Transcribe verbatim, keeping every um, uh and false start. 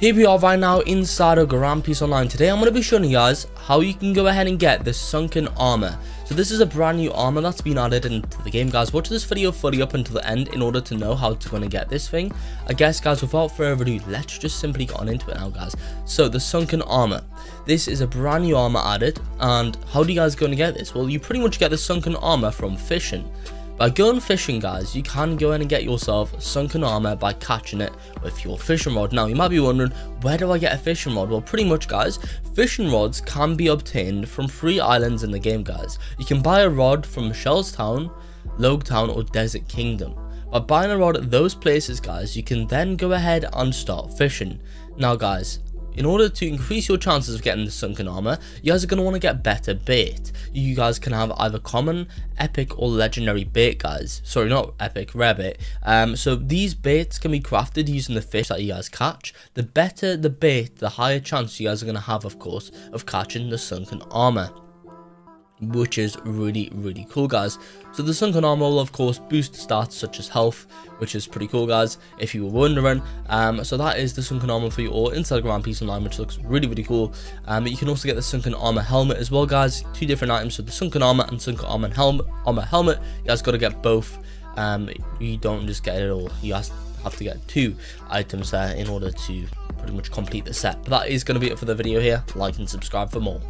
Here we are right now inside of Grand Piece Online. Today I'm going to be showing you guys how you can go ahead and get the Sunken Armor. So this is a brand new armor that's been added into the game, guys. Watch this video fully up until the end in order to know how to go and get this thing. I guess, guys, without further ado, let's just simply get on into it now, guys. So the Sunken Armor. This is a brand new armor added, and how do you guys go and get this? Well, you pretty much get the Sunken Armor from fishing. By going fishing, guys, you can go in and get yourself sunken armor by catching it with your fishing rod. Now, you might be wondering, where do I get a fishing rod? Well, pretty much, guys, fishing rods can be obtained from three islands in the game, guys. You can buy a rod from Shellstown, Log Town, or Desert Kingdom. By buying a rod at those places, guys, you can then go ahead and start fishing. Now, guys, in order to increase your chances of getting the sunken armor, you guys are going to want to get better bait. You guys can have either common, epic, or legendary bait, guys. Sorry, not epic, rare bait. Um, so these baits can be crafted using the fish that you guys catch. The better the bait, the higher chance you guys are going to have, of course, of catching the sunken armor, which is really, really cool, guys. So the sunken armor will, of course, boost stats such as health, which is pretty cool, guys, if you were wondering. Um, so that is the sunken armor for you all inside Grand Piece Online, which looks really, really cool. Um, you can also get the sunken armor helmet as well, guys. Two different items, so the sunken armor and sunken armor and helmet. Armor helmet, you guys got to get both. Um, you don't just get it all. You guys have to get two items there in order to pretty much complete the set. But that is going to be it for the video here. Like and subscribe for more.